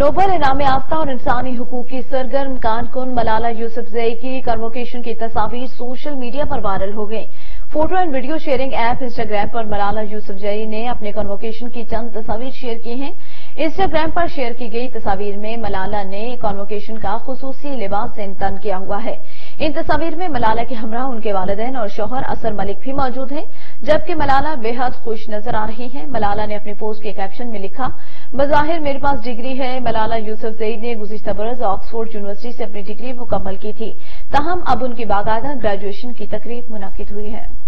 Nobel इनाम याफ्ता और इंसानी हुकूक की सरगर्म कानकुन मलाला यूसुफज़ई की कन्वोकेशन की तस्वीर सोशल मीडिया पर वायरल हो गई। Photo and video sharing app Instagram पर मलाला यूसुफज़ई ने अपने कन्वोकेशन की चंद तस्वीर शेयर की हैं। इंस्टाग्राम पर शेयर की गई तस्वीर में मलाला ने कन्वोकेशन का खुसूसी लिबास से इम्तन किया हुआ है। इन तस्वीर में मलाला के हमरा उनके वालिदैन और शौहर असर मलिक भी मौजूद हैं, जबकि मलाला बेहद खुश नजर आ रही हैं। मलाला ने अपने पोस्ट के कैप्शन में लिखा, बज़ाहिर मेरे पास डिग्री है। मलाला यूसुफज़ई ने गुज़िश्ता बरस ऑक्सफोर्ड यूनिवर्सिटी से अपनी डिग्री मुकम्मल की थी, ताहम अब उनकी बाकायदा ग्रेजुएशन की तकरीब मुनाकिद हुई है।